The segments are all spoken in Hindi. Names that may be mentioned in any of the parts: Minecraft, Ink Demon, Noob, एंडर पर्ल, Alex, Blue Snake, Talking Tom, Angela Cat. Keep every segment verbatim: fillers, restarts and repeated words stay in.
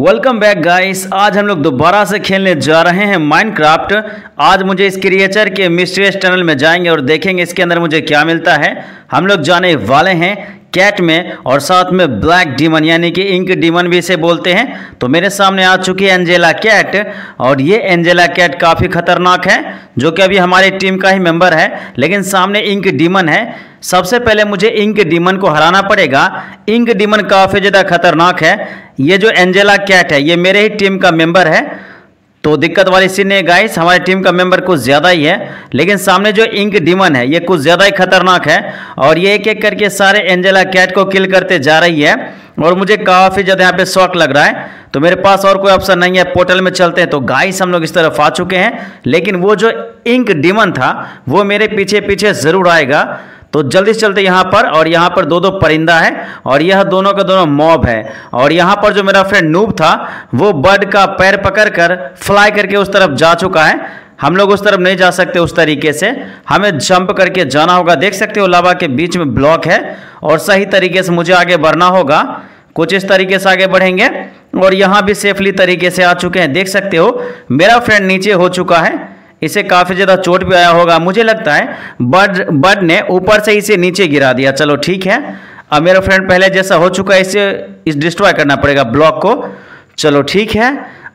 वेलकम बैक गाइस, आज हम लोग दोबारा से खेलने जा रहे हैं माइनक्राफ्ट। आज मुझे इस क्रिएचर के मिस्ट्रियस टनल में जाएंगे और देखेंगे इसके अंदर मुझे क्या मिलता है। हम लोग जाने वाले हैं कैट में और साथ में ब्लैक डीमन यानी कि इंक डीमन भी इसे बोलते हैं। तो मेरे सामने आ चुकी है एंजेला कैट और ये एंजेला कैट काफ़ी खतरनाक है जो कि अभी हमारी टीम का ही मेंबर है, लेकिन सामने इंक डीमन है। सबसे पहले मुझे इंक डीमन को हराना पड़ेगा। इंक डीमन काफ़ी ज़्यादा खतरनाक है। ये जो एंजेला कैट है ये मेरे ही टीम का मेंबर है, तो दिक्कत वाली सीन है गाइस, हमारी टीम का मेंबर कुछ ज़्यादा ही है। लेकिन सामने जो इंक डीमन है ये कुछ ज़्यादा ही खतरनाक है और ये एक एक करके सारे एंजेला कैट को किल करते जा रही है और मुझे काफ़ी ज़्यादा यहाँ पे शॉक लग रहा है। तो मेरे पास और कोई ऑप्शन नहीं है, पोर्टल में चलते हैं। तो गाइस हम लोग इस तरफ आ चुके हैं, लेकिन वो जो इंक डीमन था वो मेरे पीछे पीछे ज़रूर आएगा। तो जल्दी से चलते यहाँ पर, और यहाँ पर दो दो परिंदा है और यह दोनों का दोनों मॉब है। और यहाँ पर जो मेरा फ्रेंड नूब था वो बर्ड का पैर पकड़कर फ्लाई करके उस तरफ जा चुका है। हम लोग उस तरफ नहीं जा सकते, उस तरीके से हमें जंप करके जाना होगा। देख सकते हो लावा के बीच में ब्लॉक है और सही तरीके से मुझे आगे बढ़ना होगा। कुछ इस तरीके से आगे बढ़ेंगे और यहाँ भी सेफली तरीके से आ चुके हैं। देख सकते हो मेरा फ्रेंड नीचे हो चुका है, इसे काफ़ी ज़्यादा चोट भी आया होगा। मुझे लगता है बर्ड बर्ड ने ऊपर से इसे नीचे गिरा दिया। चलो ठीक है, अब मेरा फ्रेंड पहले जैसा हो चुका है, इसे इस डिस्ट्रॉय करना पड़ेगा ब्लॉक को। चलो ठीक है,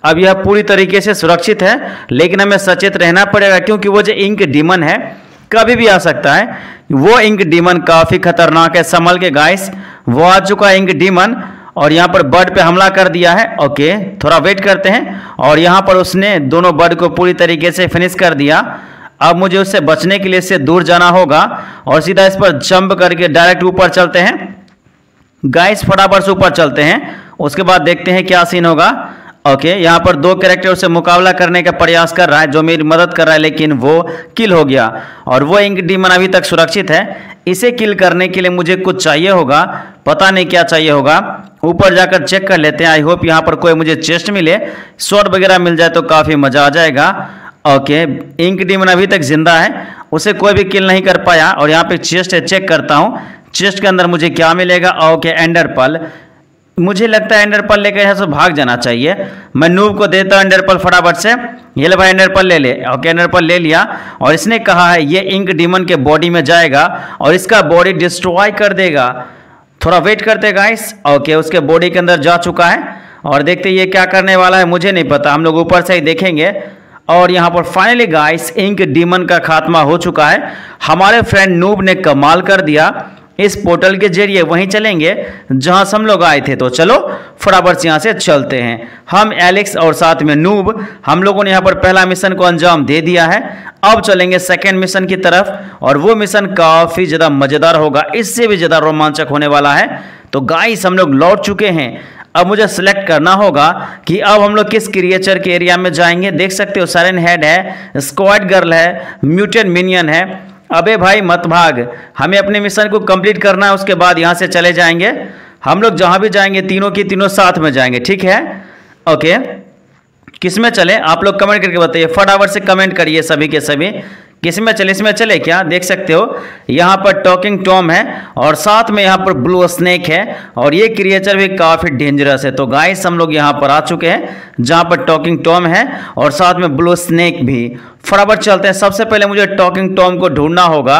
अब यह पूरी तरीके से सुरक्षित है, लेकिन हमें सचेत रहना पड़ेगा क्योंकि वो जो इंक डीमन है कभी भी आ सकता है। वो इंक डीमन काफ़ी खतरनाक है, संभल के गाइस। वो आ चुका है इंक डीमन और यहाँ पर बर्ड पे हमला कर दिया है। ओके, थोड़ा वेट करते हैं। और यहाँ पर उसने दोनों बर्ड को पूरी तरीके से फिनिश कर दिया। अब मुझे उससे बचने के लिए इससे दूर जाना होगा और सीधा इस पर जंप करके डायरेक्ट ऊपर चलते हैं गाइस। फटाफट से ऊपर चलते हैं, उसके बाद देखते हैं क्या सीन होगा। ओके, यहाँ पर दो कैरेक्टर उससे मुकाबला करने का प्रयास कर रहा है जो मेरी मदद कर रहा है, लेकिन वो किल हो गया। और वो इंक डीमन अभी तक सुरक्षित है। इसे किल करने के लिए मुझे कुछ चाहिए होगा, पता नहीं क्या चाहिए होगा। ऊपर जाकर चेक कर लेते हैं। आई होप यहाँ पर कोई मुझे चेस्ट मिले, शॉट वगैरह मिल जाए तो काफ़ी मज़ा आ जाएगा। ओके, इंक डीमन अभी तक जिंदा है, उसे कोई भी किल नहीं कर पाया। और यहाँ पर चेस्ट है, चेक करता हूँ चेस्ट के अंदर मुझे क्या मिलेगा। Okay, एंडर पर्ल। मुझे लगता है एंडर पर्ल लेकर यहाँ से भाग जाना चाहिए। मैं नूब को देता हूँ एंडर पर्ल फटाफट से। ये ले भाई, एंडर पर्ल ले ले। ओके, एंडर पर्ल ले लिया। और इसने कहा है ये इंक डीमन के बॉडी में जाएगा और इसका बॉडी डिस्ट्रॉय कर देगा। थोड़ा वेट करते गाइस। ओके, उसके बॉडी के अंदर जा चुका है और देखते ये क्या करने वाला है, मुझे नहीं पता, हम लोग ऊपर से ही देखेंगे। और यहाँ पर फाइनली गाइस इंक डीमन का खात्मा हो चुका है। हमारे फ्रेंड नूब ने कमाल कर दिया। इस पोर्टल के जरिए वहीं चलेंगे जहां से हम लोग आए थे। तो चलो फटाफट से यहाँ से चलते हैं। हम, एलेक्स और साथ में नूब, हम लोगों ने यहाँ पर पहला मिशन को अंजाम दे दिया है। अब चलेंगे सेकेंड मिशन की तरफ और वो मिशन काफ़ी ज़्यादा मज़ेदार होगा, इससे भी ज़्यादा रोमांचक होने वाला है। तो गाइस हम लोग लौट चुके हैं। अब मुझे सेलेक्ट करना होगा कि अब हम लोग किस क्रिएचर के एरिया में जाएंगे। देख सकते हो साइलेंट हेड है, स्क्वाड गर्ल है, म्यूटेंट मिनियन है। अबे भाई मत भाग, हमें अपने मिशन को कंप्लीट करना है, उसके बाद यहाँ से चले जाएंगे। हम लोग जहाँ भी जाएंगे तीनों की तीनों साथ में जाएंगे, ठीक है। ओके, किस में चले आप लोग कमेंट करके बताइए, फटाफट से कमेंट करिए सभी के सभी, किस में चले। इसमें चले क्या? देख सकते हो यहाँ पर टॉकिंग टॉम है और साथ में यहाँ पर ब्लू स्नेक है और ये क्रिएचर भी काफ़ी डेंजरस है। तो गाइस हम लोग यहाँ पर आ चुके हैं जहाँ पर टॉकिंग टॉम है और साथ में ब्लू स्नेक भी। फटाफट चलते हैं। सबसे पहले मुझे टॉकिंग टॉम को ढूंढना होगा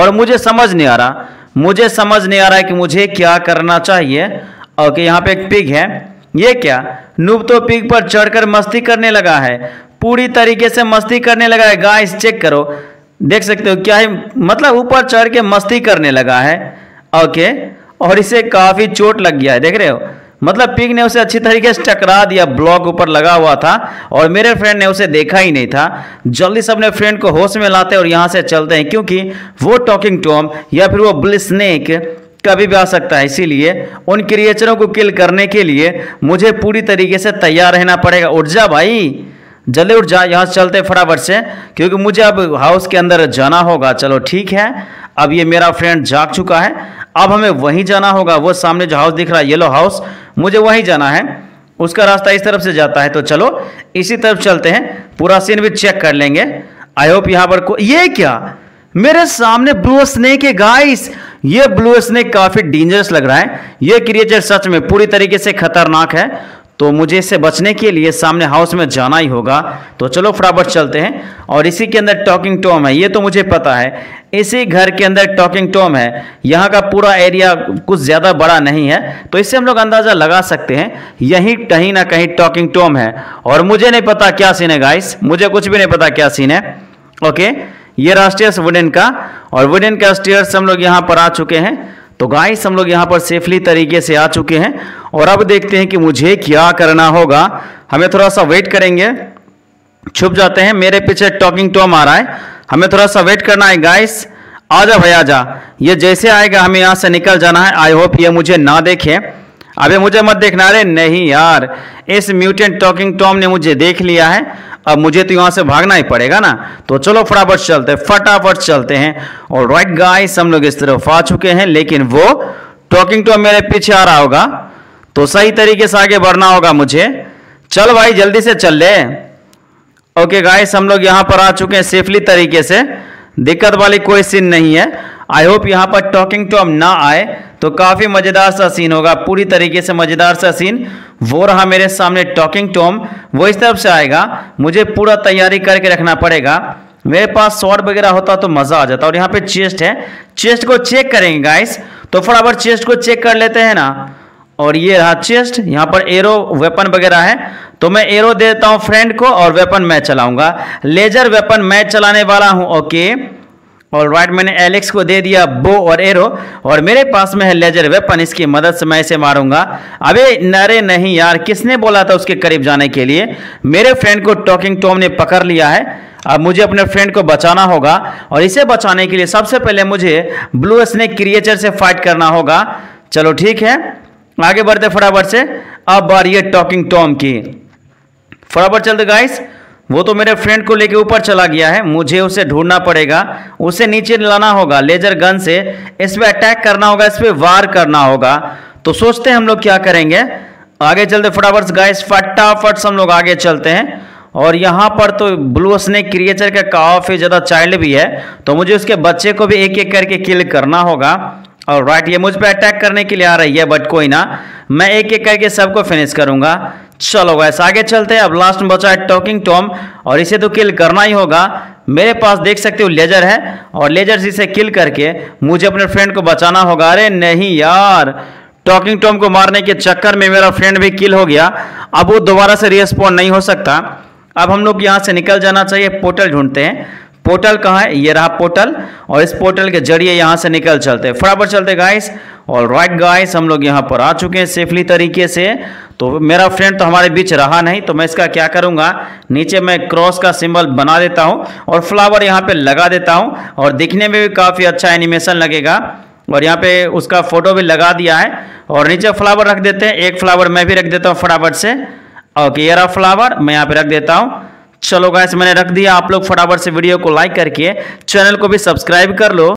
और मुझे समझ नहीं आ रहा, मुझे समझ नहीं आ रहा है कि मुझे क्या करना चाहिए। ओके, यहाँ पर एक पिग है। ये क्या, नूब तो पिग पर चढ़कर मस्ती करने लगा है, पूरी तरीके से मस्ती करने लगा है गाइस। चेक करो, देख सकते हो क्या है, मतलब ऊपर चढ़ के मस्ती करने लगा है। ओके, और इसे काफ़ी चोट लग गया है, देख रहे हो, मतलब पिग ने उसे अच्छी तरीके से टकरा दिया। ब्लॉक ऊपर लगा हुआ था और मेरे फ्रेंड ने उसे देखा ही नहीं था। जल्दी से अपने फ्रेंड को होश में लाते हैं और यहाँ से चलते हैं क्योंकि वो टॉकिंग टॉम या फिर वो ब्लू स्नेक कभी भी आ सकता है, इसीलिए उन क्रिएचरों को किल करने के लिए मुझे पूरी तरीके से तैयार रहना पड़ेगा। उठ जा भाई, जल्दी उठ जा। यहाँ से चलते फटाफट से क्योंकि मुझे अब हाउस के अंदर जाना होगा। चलो ठीक है, अब ये मेरा फ्रेंड जाग चुका है, अब हमें वहीं जाना होगा। वो सामने जो हाउस दिख रहा है येलो हाउस, मुझे वहीं जाना है। उसका रास्ता इस तरफ से जाता है, तो चलो इसी तरफ चलते हैं, पूरा सीन भी चेक कर लेंगे। आई होप यहाँ पर को ये क्या, मेरे सामने ब्लू स्नेक है गाइस। ये ब्लू स्नेक काफ़ी डेंजरस लग रहा है, ये क्रिएचर सच में पूरी तरीके से खतरनाक है। तो मुझे इससे बचने के लिए सामने हाउस में जाना ही होगा। तो चलो फटाफट चलते हैं। और इसी के अंदर टॉकिंग टॉम है, ये तो मुझे पता है, इसी घर के अंदर टॉकिंग टॉम है। यहाँ का पूरा एरिया कुछ ज़्यादा बड़ा नहीं है, तो इससे हम लोग अंदाज़ा लगा सकते हैं यहीं कहीं ना कहीं टॉकिंग टॉम है। और मुझे नहीं पता क्या सीन है गाइस, मुझे कुछ भी नहीं पता क्या सीन है। ओके, ये रहा स्टेयर्स वुडन का, और वुडन का स्टेयर्स हम लोग यहाँ पर आ चुके हैं। तो गाइस हम लोग यहाँ पर सेफली तरीके से आ चुके हैं, और अब देखते हैं कि मुझे क्या करना होगा। हमें थोड़ा सा वेट करेंगे, छुप जाते हैं। मेरे पीछे टॉकिंग टॉम आ रहा है, हमें थोड़ा सा वेट करना है गाइस। आजा भाई आजा, ये जैसे आएगा हमें यहाँ से निकल जाना है। आई होप ये मुझे ना देखे। अबे मुझे मत देखना, अरे नहीं यार, इस म्यूटेंट टॉकिंग टॉम ने मुझे देख लिया है, अब मुझे तो यहाँ से भागना ही पड़ेगा ना। तो चलो फटाफट चलते हैं, फटाफट चलते हैं। और राइट गाइस हम लोग इस तरफ आ चुके हैं, लेकिन वो टॉकिंग टॉम मेरे पीछे आ रहा होगा, तो सही तरीके से आगे बढ़ना होगा मुझे। चल भाई जल्दी से चल ले। ओके गाइस हम लोग यहाँ पर आ चुके हैं सेफली तरीके से, दिक्कत वाली कोई सीन नहीं है। आई होप यहाँ पर टॉकिंग टॉम ना आए, तो काफ़ी मज़ेदार सा सीन होगा, पूरी तरीके से मज़ेदार सा सीन। वो रहा मेरे सामने टॉकिंग टॉम, वो इस तरफ से आएगा, मुझे पूरा तैयारी करके रखना पड़ेगा। मेरे पास शॉर्ट वगैरह होता तो मज़ा आ जाता। और यहाँ पे चेस्ट है, चेस्ट को चेक करेंगे गाइस, तो फटाफट चेस्ट को चेक कर लेते हैं ना। और ये रहा चेस्ट, यहाँ पर एरो वेपन वगैरह है, तो मैं एरो दे देता हूँ फ्रेंड को, और वेपन मैं चलाऊँगा, लेजर वेपन मैं चलाने वाला हूँ। ओके और राइट मैंने एलेक्स को दे दिया बो और एरो, और मेरे पास में है लेजर वेपन, इसकी मदद से मैं इसे मारूंगा। अबे अरे नहीं यार, किसने बोला था उसके करीब जाने के लिए। मेरे फ्रेंड को टॉकिंग टॉम ने पकड़ लिया है, अब मुझे अपने फ्रेंड को बचाना होगा। और इसे बचाने के लिए सबसे पहले मुझे ब्लू स्नेक क्रिएचर से फाइट करना होगा। चलो ठीक है, आगे बढ़ते फटाफट से। अब बार ये टॉकिंग टॉम की, फटाफट चलते गाइस। वो तो मेरे फ्रेंड को लेके ऊपर चला गया है, मुझे उसे ढूंढना पड़ेगा, उसे नीचे लाना होगा। लेजर गन से इस पे अटैक करना होगा, इस पे वार करना होगा। तो सोचते हैं हम लोग क्या करेंगे, आगे चलते फटाफट गाइस, फटाफट हम लोग आगे चलते हैं। और यहाँ पर तो ब्लू स्नेक क्रिएचर का काफ़ी ज़्यादा चाइल्ड भी है, तो मुझे उसके बच्चे को भी एक एक करके किल करना होगा। और राइट ये मुझ पर अटैक करने के लिए आ रही है, बट कोई ना, मैं एक एक करके सबको फिनिश करूँगा। चलो गाइस आगे चलते हैं। अब लास्ट में बचा है टॉकिंग टॉम, और इसे तो किल करना ही होगा। मेरे पास देख सकते हो लेजर है, और लेजर से इसे किल करके मुझे अपने फ्रेंड को बचाना होगा। अरे नहीं यार, टॉकिंग टॉम को मारने के चक्कर में मेरा फ्रेंड भी किल हो गया, अब वो दोबारा से रिस्पॉन्ड नहीं हो सकता। अब हम लोग यहाँ से निकल जाना चाहिए। पोर्टल ढूंढते हैं, पोर्टल कहाँ है, ये रहा पोर्टल, और इस पोर्टल के जरिए यहाँ से निकल चलते हैं, फटाफट चलते गाइस। और राइट गाइस हम लोग यहाँ पर आ चुके हैं सेफली तरीके से। तो मेरा फ्रेंड तो हमारे बीच रहा नहीं, तो मैं इसका क्या करूँगा, नीचे मैं क्रॉस का सिंबल बना देता हूँ और फ्लावर यहाँ पे लगा देता हूँ, और दिखने में भी काफ़ी अच्छा एनिमेशन लगेगा। और यहाँ पे उसका फोटो भी लगा दिया है, और नीचे फ्लावर रख देते हैं, एक फ्लावर मैं भी रख देता हूँ फटाफट से। ओके ये रहा फ्लावर, मैं यहाँ पर रख देता हूँ। चलो गाइस मैंने रख दिया, आप लोग फटाफट से वीडियो को लाइक करके चैनल को भी सब्सक्राइब कर लो।